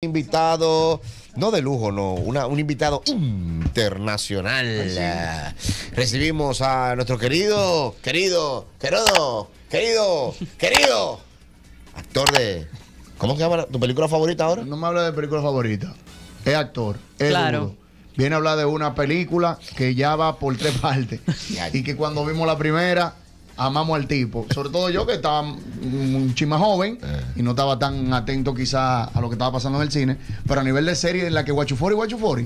Invitado, no de lujo, no, un invitado internacional. Recibimos a nuestro querido actor de... ¿Cómo se llama tu película favorita ahora? No me habla de película favorita, es actor, es claro. Duro. Viene a hablar de una película que ya va por 3 partes y que cuando vimos la primera... amamos al tipo, sobre todo yo que estaba un chisme joven y no estaba tan atento quizá a lo que estaba pasando en el cine, pero a nivel de serie en la que Guachufori,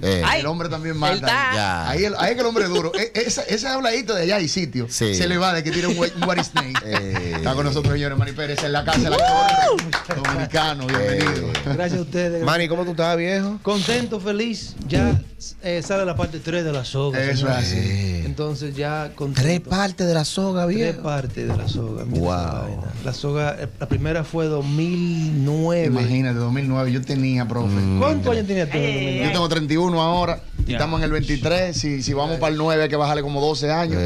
el hombre también mata. Ahí es que el hombre es duro. Ese habladito de allá hay sitio. Sí. Se le va de que tiene un What Snake. Está con nosotros, señores, Manny Pérez en la casa, el actor dominicano. Bienvenido. Gracias a ustedes. Manny, ¿cómo tú estás, viejo? Contento, feliz. Ya sale la parte 3 de La Soga. Eso es así. Entonces ya con 3 partes de La Soga, viejo. Parte de La Soga. Wow. La Soga, la primera fue 2009. Imagínate, 2009. Yo tenía, profe. ¿Cuántos años tenías tú? Yo tengo 31 ahora. Yeah. Estamos en el 23. Si vamos para el 9, hay que bajarle como 12 años.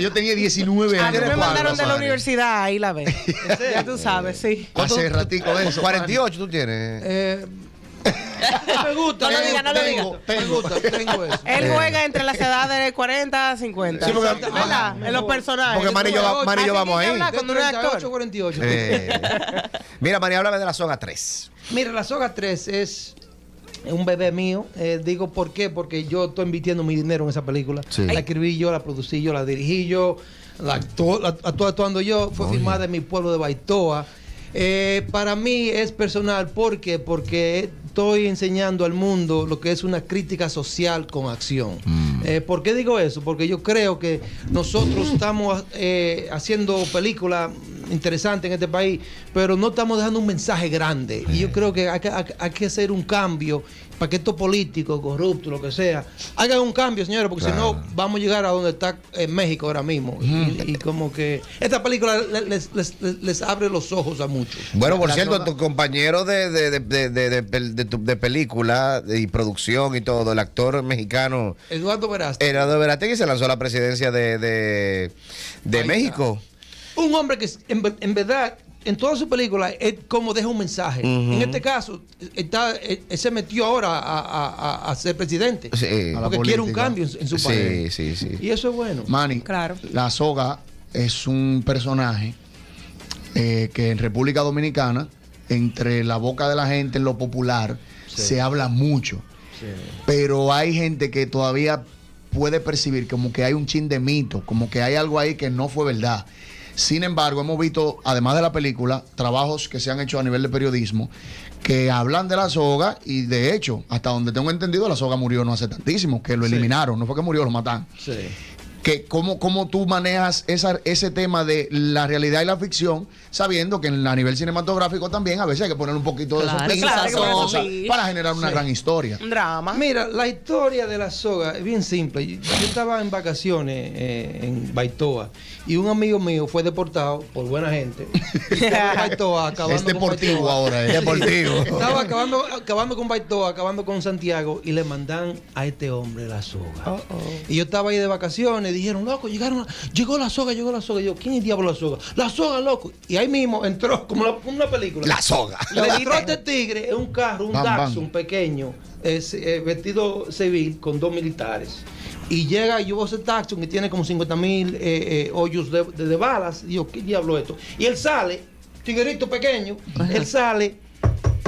Yo tenía 19 años. A mí me mandaron de la universidad, ahí la ves. Ya tú sabes, sí. Hace ratico de eso. 48 tú tienes. Me gusta, no lo diga. Tengo eso. Él juega entre las edades de 40 a 50. Sí, porque, ¿verdad? En los personajes. Porque Manny y yo vamos ahí. Con un actor. 48. Mira, Manny, háblame de La Soga 3. Mira, La Soga 3 es un bebé mío. Digo, ¿por qué? Porque yo estoy invirtiendo mi dinero en esa película. Sí. La escribí yo, la producí yo, la dirigí yo, actuando yo. Fue filmada en mi pueblo de Baitoa. Para mí es personal. ¿Por qué? Porque estoy enseñando al mundo lo que es una crítica social con acción. ¿Por qué digo eso? Porque yo creo que nosotros estamos haciendo películas interesantes en este país, pero no estamos dejando un mensaje grande. Y yo creo que hay que hacer un cambio para que estos políticos, corruptos, lo que sea, hagan un cambio, señores, porque si no vamos a llegar a donde está México ahora mismo. Y como que esta película les abre los ojos a muchos. Bueno, por cierto, a tus compañeros de película y producción y todo, el actor mexicano Eduardo Verástegui. Eduardo Verástegui se lanzó a la presidencia de México. Un hombre que en verdad, en todas sus películas, él como deja un mensaje. En este caso, él se metió ahora a ser presidente. Sí. Porque quiere un cambio en su país. Sí, sí, sí. Y eso es bueno. Manny, claro. La Soga es un personaje que en República Dominicana, entre la boca de la gente, en lo popular, se habla mucho. Sí. Pero hay gente que todavía puede percibir como que hay un chin de mito, como que hay algo ahí que no fue verdad. Sin embargo, hemos visto, además de la película, trabajos que se han hecho a nivel de periodismo que hablan de La Soga y, de hecho, hasta donde tengo entendido, La Soga murió no hace tantísimo, que lo eliminaron, no fue que murió, lo mataron. Sí. Que ¿cómo tú manejas ese tema de la realidad y la ficción, sabiendo que a nivel cinematográfico también a veces hay que poner un poquito de suspensa para generar una gran historia? Un drama. Mira, la historia de La Soga es bien simple. Yo estaba en vacaciones en Baitoa y un amigo mío fue deportado por buena gente. Baitoa, es deportivo Baitoa. Ahora, es deportivo. Estaba acabando con Baitoa, acabando con Santiago, y le mandan a este hombre La Soga. Y yo estaba ahí de vacaciones. Dijeron, loco, llegó La Soga, llegó La Soga. Y yo, ¿quién es diablo La Soga? La Soga, loco. Y ahí mismo entró, como una película. La Soga. Le entró este tigre en un carro, un Datsun pequeño, vestido civil, con 2 militares. Y llega, yo veo ese Datsun que tiene como 50.000 hoyos de balas. Y yo, ¿qué diablo esto? Y él sale, tiguerito pequeño, él sale,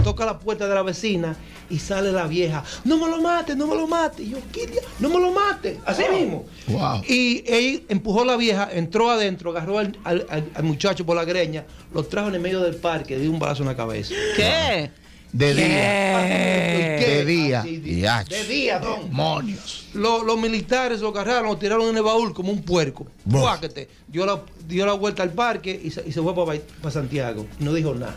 toca la puerta de la vecina. Y sale la vieja, no me lo mate, no me lo mate. Y yo, ¿qué diablo? No me lo mate. Así mismo. Wow. Y él empujó a la vieja, entró adentro, agarró al muchacho por la greña, lo trajo en el medio del parque, dio un balazo en la cabeza. ¿Qué? De día, don. Demonios. Los militares lo agarraron, lo tiraron en el baúl como un puerco. Dio la vuelta al parque y se fue para Santiago. No dijo nada.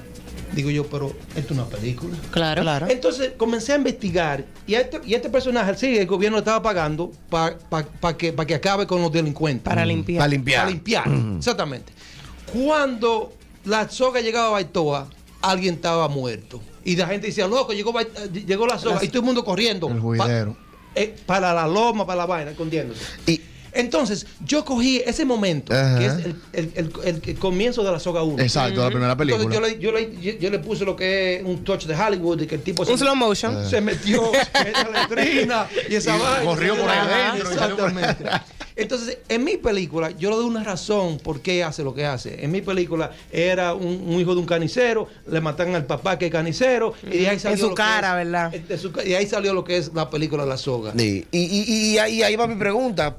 Digo yo, pero esto es una película. Claro. Entonces comencé a investigar y este personaje, sí, el gobierno estaba pagando para que acabe con los delincuentes. Para limpiar. Para limpiar, exactamente. Cuando La Soga llegaba a Baitoa, alguien estaba muerto. Y la gente decía, loco, llegó La Soga. Y todo el mundo corriendo. El juidero. Para la loma, para la vaina, escondiéndose. Y Entonces, yo cogí ese momento, que es el comienzo de La Soga 1. Exacto, la primera película. Entonces, yo le puse lo que es un touch de Hollywood, que el tipo... Un slow motion. Se metió en la letrina y esa vaina. Corrió por ahí dentro. Exactamente. Entonces, en mi película, yo le doy una razón por qué hace lo que hace. En mi película era un hijo de un carnicero, le matan al papá que es carnicero, y de ahí salió en su cara, ¿verdad? Y ahí salió lo que es la película La Soga. Sí. Y ahí va mi pregunta.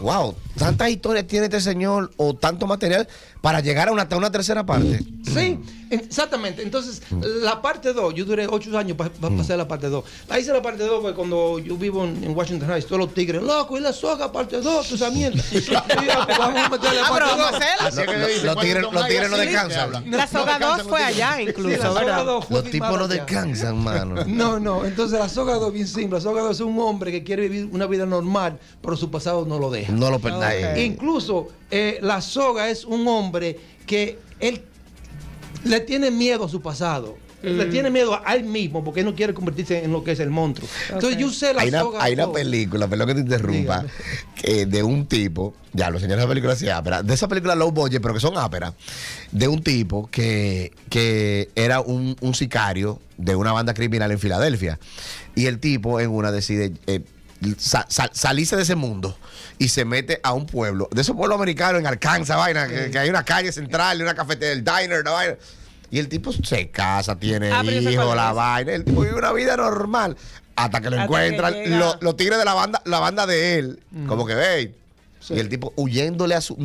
Wow, tantas historias tiene este señor o tanto material para llegar a una tercera parte. Sí, exactamente. Entonces, la parte 2, yo duré 8 años para pasar la parte 2. Ahí hice la parte 2 porque cuando yo vivo en Washington Heights, todos los tigres, loco, y La Soga, parte 2, tú esa mierda. Vamos a meterle parte 2. Los tigres no descansan. La Soga 2 fue allá incluso, ¿verdad? Los tipos no descansan, mano. No, no. Entonces, La Soga 2 bien simple. La Soga 2 es un hombre que quiere vivir una vida normal, pero su pasado no lo deja. No lo perdáis. Okay. Incluso La Soga es un hombre que él le tiene miedo a su pasado. Le tiene miedo a él mismo porque él no quiere convertirse en lo que es el monstruo. Okay. Entonces yo usé La Soga. Hay una película, perdón que te interrumpa, que de un tipo, ya los señores de películas sí, ápera, de esa película low budget, pero que son áperas, de un tipo que era un sicario de una banda criminal en Filadelfia. Y el tipo en una decide... salirse de ese mundo y se mete a un pueblo, de esos pueblos americanos en Arkansas, vaina, que hay una calle central, una cafetería, el diner, una vaina. Y el tipo se casa, tiene hijos, la vaina. El tipo vive una vida normal hasta que lo encuentran los tigres de la banda de él, como que veis. Sí. Y el tipo huyéndole a su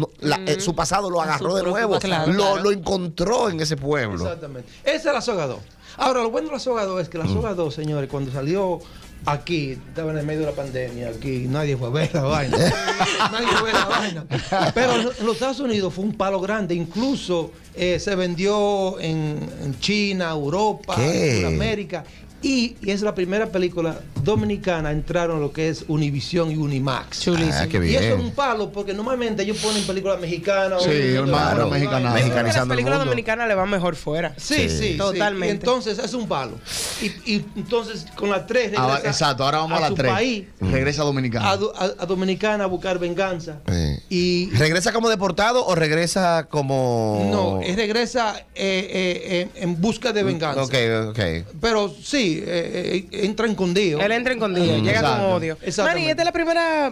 pasado, lo agarró de nuevo, lo encontró en ese pueblo. Exactamente. Esa es La Soga 2. Ahora, lo bueno de La Soga 2 es que La Soga 2, señores, cuando salió aquí, estaba en el medio de la pandemia, aquí nadie fue a ver la vaina. Nadie fue a ver la vaina. Pero en los Estados Unidos fue un palo grande. Incluso se vendió en China, Europa, Sudamérica. Y es la primera película dominicana, entraron lo que es Univision y Unimax. Qué bien. Y eso es un palo, porque normalmente ellos ponen películas mexicanas. Sí, hermano, mexicanas. Las películas dominicanas le van mejor fuera. Sí, sí, totalmente. Y entonces es un palo. Y entonces con la 3 regresa. Exacto, ahora vamos a la 3. País, regresa a Dominicana. A Dominicana a buscar venganza. Y ¿regresa como deportado o regresa como...? No, regresa en busca de venganza. Ok. Pero sí. Entra en condío. Él entra en condío, llega con odio. Manny, ¿esta es la primera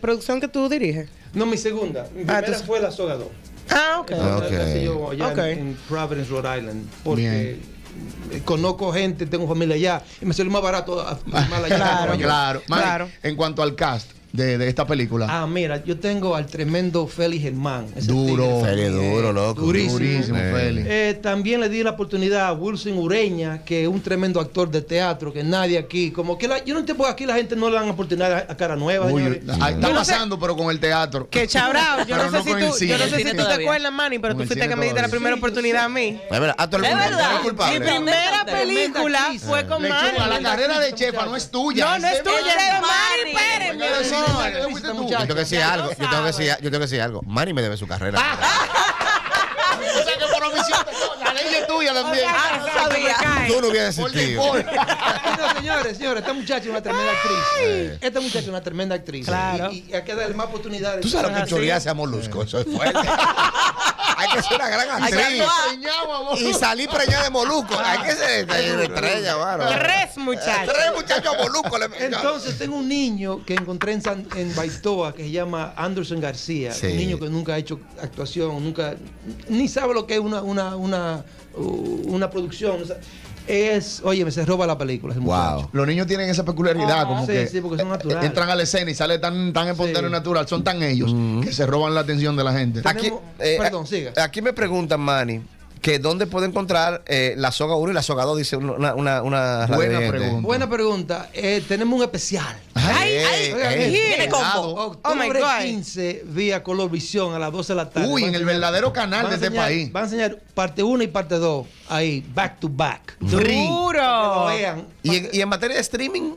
producción que tú diriges? No, mi segunda. Mi primera fue La Soga 2. Ah, ok. En Providence, Rhode Island. Porque conozco gente, tengo familia allá. Y me salió más barato filmar allá. Claro. En cuanto al cast de esta película. Ah, mira, yo tengo al tremendo Félix Germán. Duro, loco. Durísimo, Félix. También le di la oportunidad a Wilson Ureña, que es un tremendo actor de teatro, que nadie aquí, como que yo no entiendo por aquí la gente no le dan oportunidad a cara nueva. Uy, está pasando, pero con el teatro. Que chabrao, yo no sé si tú te acuerdas, Manny, pero tú fuiste que me diste la primera oportunidad a mí. Es verdad, mi primera película fue con Manny. La carrera de Chefa no es tuya. No, no es tuya, es Manny Pérez. Yo tengo que decir algo. Manny me debe su carrera. O sea que por omisión, la ley es tuya también. Tú no hubieras existido. No, señores, esta muchacha es una tremenda actriz. Claro. Y hay que darle más oportunidades. Tú sabes lo que choría sea Molusco. Eso es fuerte. Hay que ser una gran actriz. Y salir preñada de Molusco. Hay que ser estrella, mano. 3 muchachos a Molusco. Entonces, tengo un niño que encontré en Baitoa que se llama Anderson García. Un niño que nunca ha hecho actuación, nunca ni sabe lo que es una producción. Oye, se roba la película. Wow. Los niños tienen esa peculiaridad, como que porque son naturales. Entran a la escena y sale tan espontáneo y natural. Son tan ellos que se roban la atención de la gente. Aquí me preguntan, Manny, que dónde puedo encontrar La Soga 1 y La Soga 2, dice una radio. Buena pregunta. Tenemos un especial. Tiene combo. Octubre 15, vía Colorvisión, a las 12 de la tarde. Uy, en el verdadero canal de este país. Van a enseñar parte 1 y parte 2, ahí, back to back. ¡Duro! Y en materia de streaming...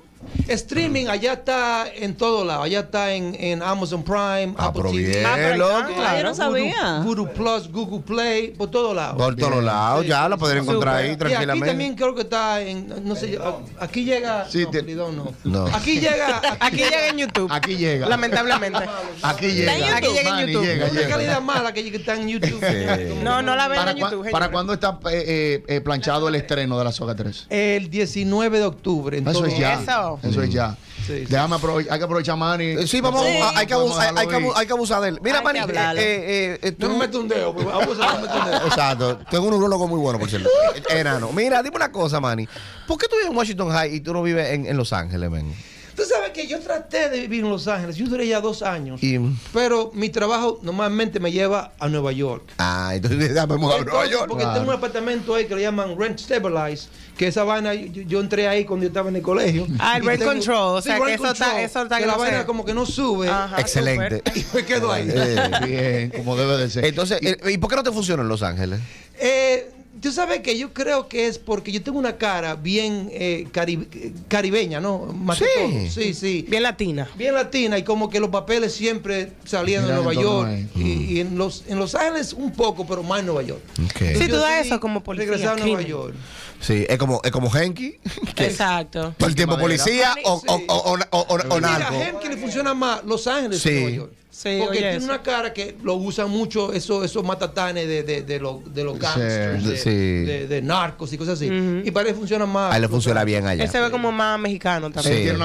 Streaming, allá está en todo lado. Allá está en Amazon Prime, Apple TV. Yo no sabía. Google Plus, Google Play, por todos lados. Por todos lados, ya lo podré encontrar ahí tranquilamente. Aquí también creo que está en, no sé, aquí llega... Aquí llega... Aquí llega en YouTube. Aquí llega. Lamentablemente. Aquí llega. Aquí llega en YouTube. Una calidad mala que está en YouTube. No, no la ven en YouTube. ¿Para cuándo está planchado el estreno de La Soga 3? El 19 de octubre. Eso es ya. Eso es ya. Sí, sí. Déjame aprovechar, hay que aprovechar a Manny. Sí, vamos, sí. Hay que abusar de él. Mira, Manny, tú no me metes un dedo. Exacto. Tengo un urólogo muy bueno, por cierto. Enano. Mira, dime una cosa, Manny. ¿Por qué tú vives en Washington Heights y tú no vives en Los Ángeles, men? Tú sabes que yo traté de vivir en Los Ángeles. Yo duré ya 2 años. Y... pero mi trabajo normalmente me lleva a Nueva York. Ah, entonces vamos a Nueva York. Porque tengo un apartamento ahí que lo llaman Rent Stabilized. Que esa vaina, yo entré ahí cuando yo estaba en el colegio. Ah, el Rent Control. O sea, que eso está... que la vaina como que no sube. Ajá, excelente. Y me quedo ahí. Bien, como debe de ser. Entonces, ¿y por qué no te funciona en Los Ángeles? Tú sabes que yo creo que es porque yo tengo una cara bien caribeña, ¿no? Más sí. Que todo. Sí, sí. Bien latina. Bien latina, y como que los papeles siempre salían de Nueva York. Y en Los Ángeles un poco, pero más en Nueva York. Okay. Sí, tú das eso como policía. Regresar a Nueva York. Sí, es como Henki. Exacto. Todo el tiempo policía o narco. Mira, a Henki le funciona más Los Ángeles que Nueva York. Sí, porque tiene una cara que lo usan mucho esos matatanes de los gangsters, de narcos y cosas así. Y parece que funciona más. A él le funciona bien allá. Él se ve como más mexicano también. Sí.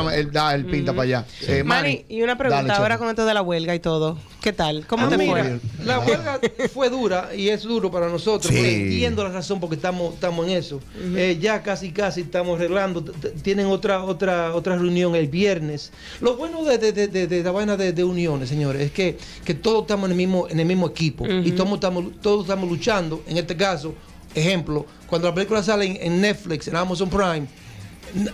Él pinta para allá. Manny, y una pregunta ahora con esto de la huelga y todo. ¿Qué tal? ¿Cómo te fue? La huelga fue dura y es duro para nosotros. Sí. Entiendo la razón porque estamos en eso. Ya casi estamos arreglando. Tienen otra reunión el viernes. Lo bueno de la vaina de uniones, señores, es que todos estamos en el mismo equipo. Y todos estamos luchando. En este caso, ejemplo, cuando la película sale en Netflix, en Amazon Prime,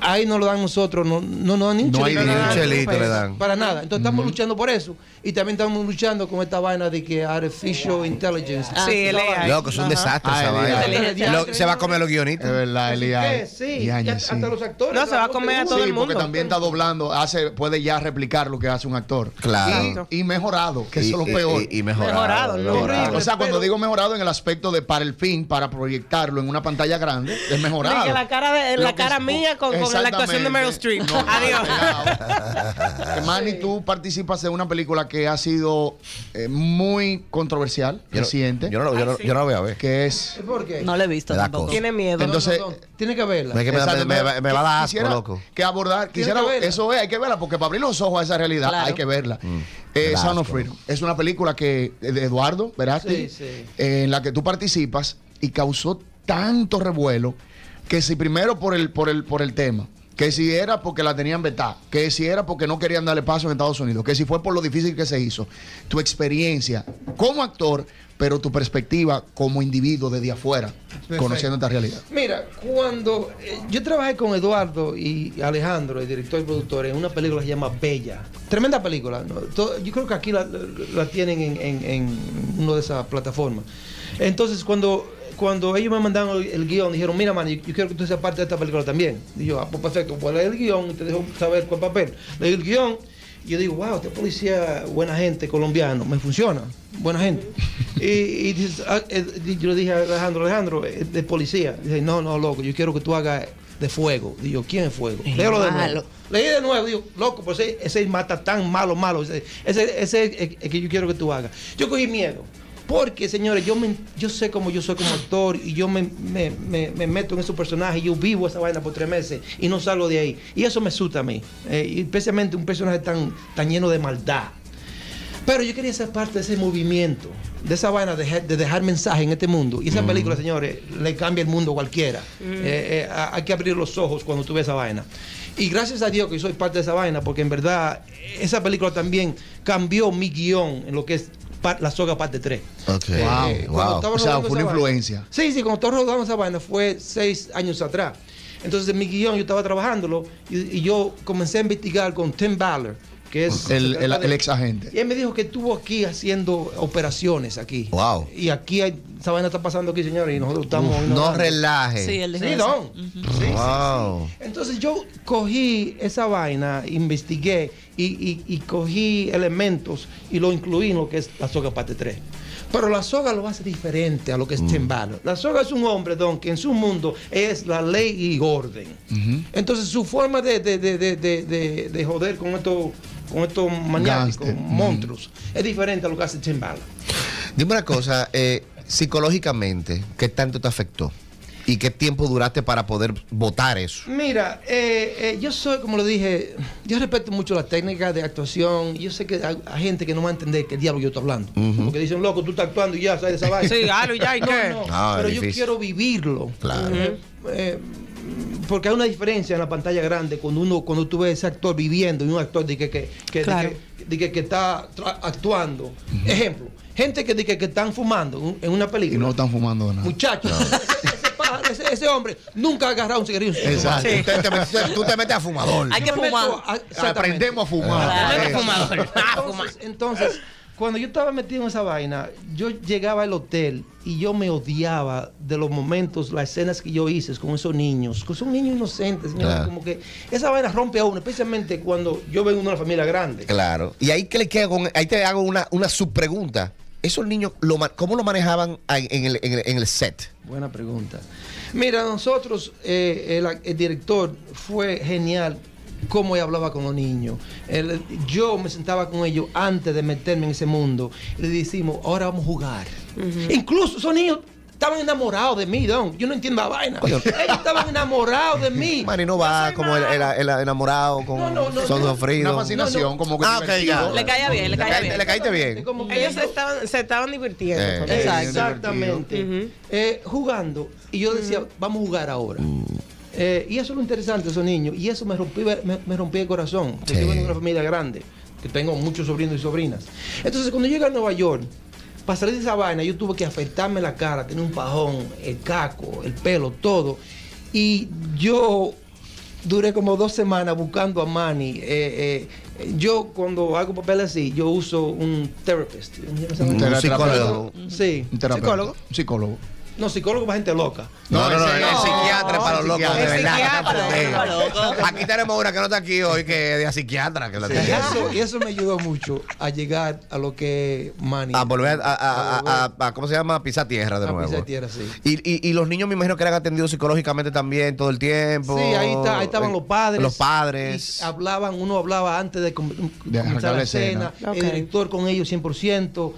ahí no lo dan nosotros, no nos dan ni un chelito. No hay ni un chelito le dan. Para nada. Entonces estamos luchando por eso. Y también estamos luchando con esta vaina de que Artificial Intelligence. Sí, loco, es un desastre esa vaina. Se va a comer los guionistas. Es verdad, sí, hasta los actores. No, se va a comer a todo el mundo. Porque también está doblando, puede ya replicar lo que hace un actor. Claro. Y mejorado, que eso es lo peor. Y mejorado. O sea, cuando digo mejorado en el aspecto de para el fin, para proyectarlo en una pantalla grande, es mejorado. La cara mía con la actuación de Meryl Streep. Adiós. Manny, tú participas de una película que ha sido muy controversial, reciente. Yo no la voy a ver. ¿Qué es? ¿Por qué? No la he visto tampoco. Tiene miedo. Entonces, tiene que verla. Me va a dar asco, loco. Que abordar. Eso es, hay que verla, porque para abrir los ojos a esa realidad, claro, hay que verla. Sound of Freedom. Es una película de Eduardo Verástegui, en la que tú participas y causó tanto revuelo. Que si primero por el tema, que si era porque la tenían vetada, que si era porque no querían darle paso en Estados Unidos, que si fue por lo difícil que se hizo, tu experiencia como actor, pero tu perspectiva como individuo desde afuera, conociendo esta realidad. Mira, cuando yo trabajé con Eduardo y Alejandro, el director y productor, en una película que se llama Bella. Tremenda película, ¿no? Yo creo que aquí la tienen en una de esas plataformas. Entonces, cuando ellos me mandaron el guión, dijeron: mira, Manny, yo quiero que tú seas parte de esta película también. Y yo, pues perfecto, pues leí el guión y te dejo saber cuál papel. Leí el guión y yo digo: wow, este policía, buena gente, colombiano, me funciona, buena gente. Y yo le dije a Alejandro, de policía. Dice: no, loco, yo quiero que tú hagas de fuego. Y yo: ¿quién es fuego? Léelo de nuevo. Leí de nuevo, digo: loco, pues ese mata tan malo. Ese es que yo quiero que tú hagas. Yo cogí miedo. Porque, señores, yo sé cómo yo soy como actor y yo me meto en esos personajes, yo vivo esa vaina por 3 meses y no salgo de ahí. Y eso me asusta a mí, especialmente un personaje tan lleno de maldad. Pero yo quería ser parte de ese movimiento, de esa vaina de dejar mensaje en este mundo. Y esa película, señores, le cambia el mundo a cualquiera. Hay que abrir los ojos cuando tú ves esa vaina. Y gracias a Dios que yo soy parte de esa vaina, porque en verdad esa película también cambió mi guión en lo que es La Soga parte 3. Okay. Wow. O sea, fue una influencia. Sí, cuando estaba rodando esa vaina fue 6 años atrás. Entonces, en mi guión yo estaba trabajándolo y yo comencé a investigar con Tim Ballard, que es el ex agente. Y él me dijo que estuvo aquí haciendo operaciones aquí. Wow. Y aquí hay, esa vaina está pasando aquí, señores, y nosotros estamos... no relaje. Sí, él sí, no. Wow. Sí. Entonces yo cogí esa vaina, investigué y cogí elementos y lo incluí en lo que es La Soga parte 3. Pero La Soga lo hace diferente a lo que es Tim Ballard. La Soga es un hombre, don, que en su mundo es la ley y orden. Entonces su forma de joder con estos maniáticos, monstruos, es diferente a lo que hace Tim Ballard. Dime una cosa, psicológicamente, ¿qué tanto te afectó? ¿Y qué tiempo duraste para poder votar eso? Mira, yo soy, como lo dije, yo respeto mucho las técnicas de actuación. Yo sé que hay gente que no va a entender que el diablo yo estoy hablando. Porque dicen, loco, tú estás actuando y ya, ¿sabes de esa vaina? Sí, claro, ya, ¿y qué? No, pero yo quiero vivirlo. Claro. Porque hay una diferencia en la pantalla grande cuando tú ves ese actor viviendo y un actor que está actuando. Ejemplo, gente que están fumando en una película. Y no están fumando nada. Muchachos. Ese hombre nunca ha agarrado un cigarrillo. Exacto. Sí. Tú te metes a fumador. Hay que fumar. Aprendemos a fumar. Entonces, cuando yo estaba metido en esa vaina, yo llegaba al hotel y yo me odiaba de los momentos, las escenas que yo hice con esos niños, que son niños inocentes, señora, como que esa vaina rompe a uno, especialmente cuando yo vengo de una familia grande. Claro. Y ahí, ahí te hago una subpregunta. ¿Esos niños, cómo lo manejaban en el set? Buena pregunta. Mira, nosotros, el director fue genial cómo él hablaba con los niños. Yo me sentaba con ellos antes de meterme en ese mundo. Le decimos, ahora vamos a jugar. Incluso esos niños estaban enamorados de mí, don. Yo no entiendo la vaina. Ellos estaban enamorados de mí. Manny no va como el enamorado con Sound of Freedom. Una fascinación, como que le caía bien, le caía bien. Le caíste bien. Ellos se estaban divirtiendo. Exactamente. Jugando. Y yo decía, vamos a jugar ahora. Y eso es lo interesante de esos niños. Y eso me rompía el corazón. Porque yo vengo de una familia grande, que tengo muchos sobrinos y sobrinas. Entonces, cuando llegué a Nueva York, para salir de esa vaina, yo tuve que afeitarme la cara, tener un pajón, el caco, el pelo, todo. Y yo duré como 2 semanas buscando a Manny. Yo cuando hago papeles así, yo uso un therapist. Un psicólogo. Sí. Un psicólogo. Psicólogo. No, psicólogo para gente loca. No, psiquiatra para los locos, de verdad. Aquí tenemos una que no está aquí hoy, que es de psiquiatra. Que la y eso me ayudó mucho a llegar a lo que Manny. A volver a ¿cómo se llama? A pisar tierra de nuevo. A pisar tierra, sí. Y los niños, me imagino que eran atendidos psicológicamente también todo el tiempo. Sí, ahí estaban los padres. Los padres. Y hablaban, uno hablaba antes de comenzar la escena. El director con ellos 100%.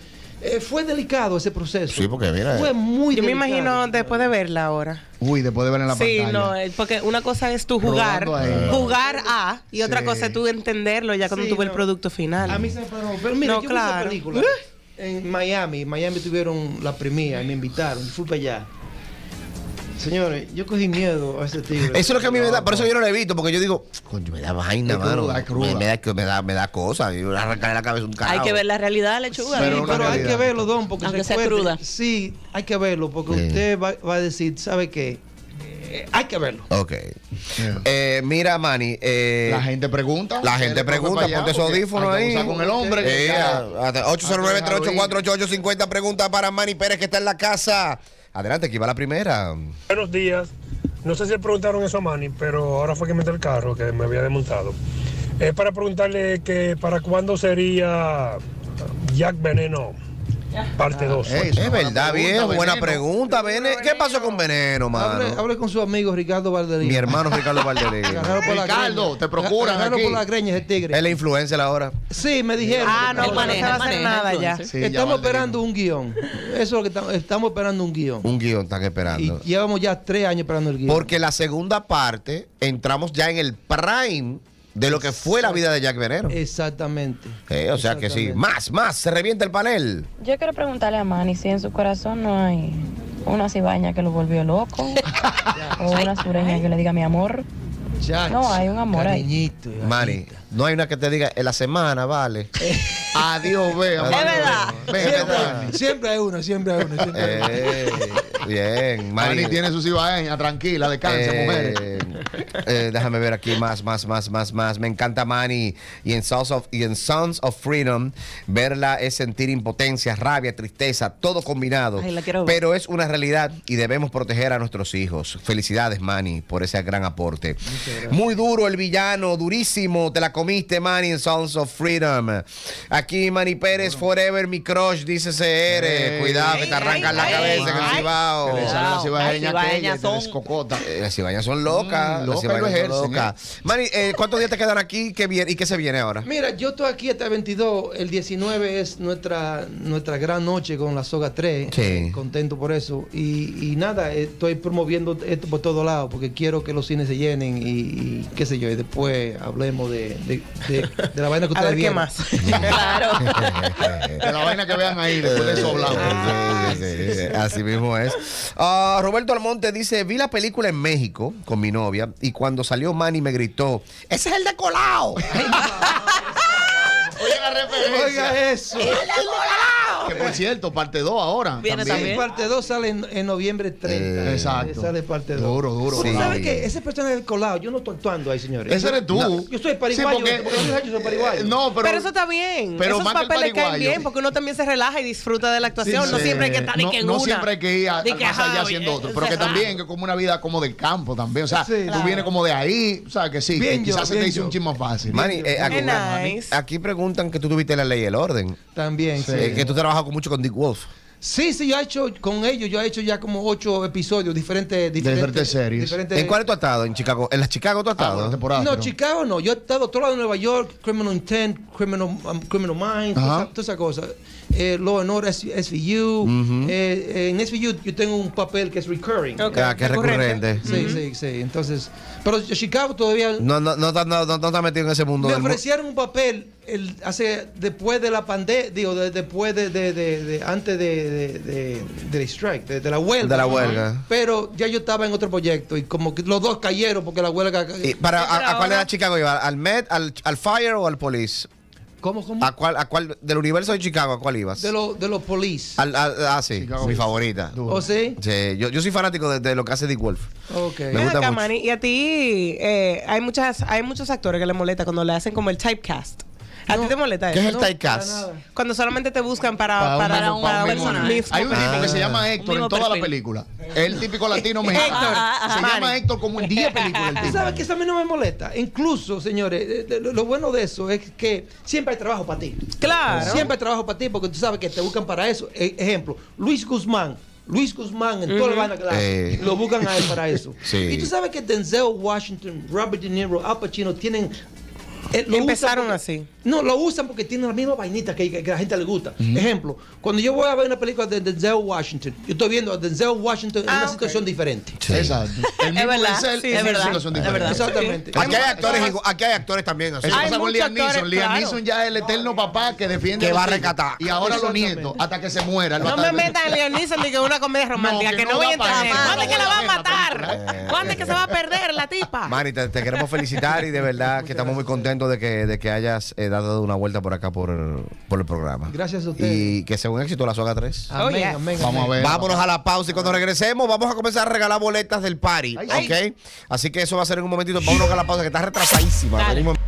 Fue delicado ese proceso. Sí, porque mira. Fue muy delicado. Yo me imagino después de verla ahora. Uy, después de verla en la pantalla. Sí, no, porque una cosa es tú jugar y otra cosa es tú entenderlo ya cuando tú ves el producto final. A mí se me paró. Pero mira, yo vi esa película en Miami tuvieron la premia y me invitaron. Fui para allá. Señores, yo cogí miedo a ese tigre. Eso es lo que a mí me da, por eso yo no lo evito, porque yo digo, coño, me da vaina, mano. Me da cosas. Yo arrancaré la cabeza un carajo. Hay que ver la realidad, lechuga. Sí, pero hay que verlo, don, porque aunque sea cruda. Sí, hay que verlo, porque usted va a decir, ¿sabe qué? Hay que verlo. Ok. Mira, Manny. La gente pregunta. Ponte esos audífonos ahí. Con el hombre. 809-384-8850. Pregunta para Manny Pérez, que está en la casa. Adelante, aquí va la primera. Buenos días. No sé si le preguntaron eso a Manny, pero ahora fue que metí el carro, que me había desmontado. Es para preguntarle que para cuándo sería Jack Veneno, parte 2. Es verdad, bien, buena pregunta. ¿Qué pasó con Veneno, mano? Hable con su amigo Ricardo Valderí. Mi hermano Ricardo Valderí. Ricardo, te procuran aquí. Por las greñas el tigre. Es la influencer ahora. Sí, me dijeron. No, no se va a hacer nada ya. Estamos esperando un guión. Eso es lo que estamos esperando, un guión. Un guión están esperando. Y llevamos ya 3 años esperando el guión. Porque la segunda parte, entramos ya en el prime de lo que fue la vida de Jack Veneno. Exactamente. O sea que sí. Más, se revienta el panel. Yo quiero preguntarle a Manny si en su corazón no hay una cibaña que lo volvió loco o una sureña que le diga mi amor. Jack, no, hay un amor ahí. Manny, No hay una que te diga, en la semana, vale. Adiós, vea. Es verdad. Venga, siempre hay uno, siempre hay uno. Siempre hay uno. Bien. Manny tiene sus ibaeñas, tranquila, descansa, mujeres. Déjame ver aquí más. Me encanta Manny. Y en Sounds of Freedom, verla es sentir impotencia, rabia, tristeza, todo combinado. Ay, pero es una realidad y debemos proteger a nuestros hijos. Felicidades, Manny, por ese gran aporte. Muy duro el villano, durísimo. Te la comiste, Manny, en Sounds of Freedom. Aquí, Manny Pérez, forever mi crush, dice CR. Cuidado, que te arrancan la cabeza en el Cibao. Las cibaeñas son locas. Manny, ¿cuántos días te quedan aquí? ¿Qué viene? ¿Y qué se viene ahora? Mira, yo estoy aquí hasta el 22. El 19 es nuestra gran noche con La Soga 3. Sí. Contento por eso. Y nada, estoy promoviendo esto por todos lados porque quiero que los cines se llenen y qué sé yo. Y después hablemos de la vaina que ustedes vieron. A ver qué más. Claro. De la vaina que vean ahí. Después de eso hablamos. Sí. Así mismo es. Roberto Almonte dice, vi la película en México con mi novia y cuando salió Manny me gritó, ¡ese es el de Colao! Oiga la referencia. Oiga eso. ¡Es el de Colao! Que por cierto, parte 2 ahora. Viene también. Parte 2 sale en noviembre 30. Exacto. Sale parte 2. Duro. Sí. ¿Sabes qué? Ese personaje del Colao, yo no estoy actuando ahí, señores. Ese eres tú. No. Yo soy pariguayo. Sí, porque yo soy pariguayo. No, pero eso está bien. Pero esos papeles caen bien porque uno también se relaja y disfruta de la actuación. Sí, no siempre hay que estar en una. No siempre hay que ir más allá haciendo otro. Pero que también, que como una vida como del campo también. O sea, sí, tú vienes como de ahí. O sea, que sí. Bien, quizás se te hizo un chisme más fácil. Manny, aquí preguntan que tú tuviste La Ley y el Orden. También, sí. Que tú trabajas mucho con Dick Wolf. Sí, yo he hecho con ellos, yo he hecho ya como 8 episodios, diferentes series. ¿En cuál tú has estado? ¿En Chicago? ¿En la Chicago tú has estado? No, Chicago no. Yo he estado todo lado de Nueva York, Criminal Intent, Criminal Minds, todas esas cosas. Law and Order, SVU. En SVU yo tengo un papel que es recurring. Que es recurrente. Sí. Entonces, pero Chicago todavía... No está metido en ese mundo. Me ofrecieron un papel... después de la pandemia, digo, después antes del strike, de la huelga. De la huelga. Pero ya yo estaba en otro proyecto y como que los dos cayeron porque la huelga... ¿Y ¿a cuál era Chicago? ¿Al Met, al Fire o al Police? ¿Cómo? ¿A cuál del universo de Chicago, a cuál ibas? De los Police. Sí, Chicago, mi favorita. ¿Oh, sí? Sí, yo soy fanático de lo que hace Dick Wolf. Okay. Me gusta mucho. Y a ti, hay muchos actores que le molesta cuando le hacen como el typecast. ¿A ti te molesta eso? ¿Qué es el typecast? Cuando solamente te buscan para un personaje. Hay un tipo que se llama Héctor en toda la película. Es el típico latino mexicano. Se llama Héctor como en 10 películas. ¿Tú sabes que eso a mí no me molesta? Incluso, señores, lo bueno de eso es que siempre hay trabajo para ti. Claro. Siempre hay trabajo para ti porque tú sabes que te buscan para eso. Ejemplo, Luis Guzmán en toda la banda que lo buscan a él para eso. Sí. Y tú sabes que Denzel Washington, Robert De Niro, Al Pacino tienen... Empezaron porque, así. No, lo usan porque tienen la misma vainita que a la gente le gusta. Ejemplo, cuando yo voy a ver una película de Denzel Washington, yo estoy viendo a Denzel Washington en una situación diferente. Sí. Exacto. Es verdad. Es una situación diferente. Exactamente. Aquí hay actores también. Eso pasa con Liam Neeson. Liam Neeson ya es el eterno papá que defiende. Que va a rescatar. Y ahora los nietos, hasta que se muera. No me metan en Liam Neeson ni que una comedia romántica, que no voy a entrar. ¿Cuándo es que la va a matar? ¿Cuándo es que se va a perder la tipa? Manny, te queremos felicitar y de verdad que estamos muy contentos de que hayas dado una vuelta por acá por el programa. Gracias a ustedes. Y que sea un éxito La Soga 3. Amén. Vamos a ver. Vámonos a la pausa y cuando regresemos vamos a comenzar a regalar boletas del party. Así que eso va a ser en un momentito. Vámonos a la pausa que está retrasadísima.